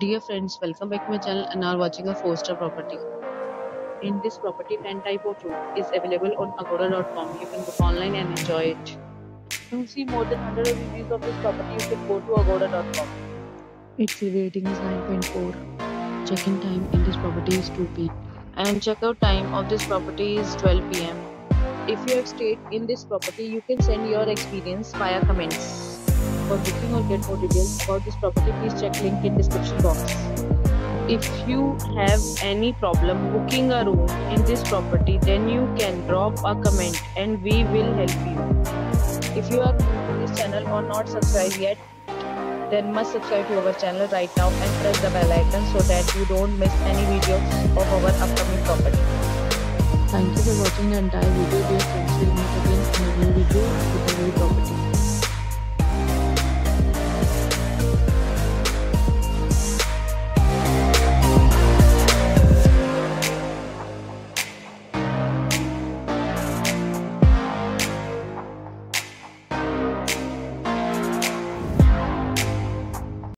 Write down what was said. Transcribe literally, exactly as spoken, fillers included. Dear friends, welcome back to my channel and are watching a four star property. In this property, ten type of room is available on agoda dot com. You can book online and enjoy it. To see more than one hundred reviews of this property, you can go to agoda dot com. Its rating is nine point four. Check-in time in this property is two p m and check-out time of this property is twelve p m If you have stayed in this property, you can send your experience via comments. For booking or get more details about this property, please check link in description box. If you have any problem booking a room in this property, then you can drop a comment and we will help you. If you are new to this channel or not subscribed yet, then must subscribe to our channel right now and press the bell icon so that you don't miss any videos of our upcoming property. Thank you for watching the entire video. Dear friends, we'll meet again in a new video with a new property.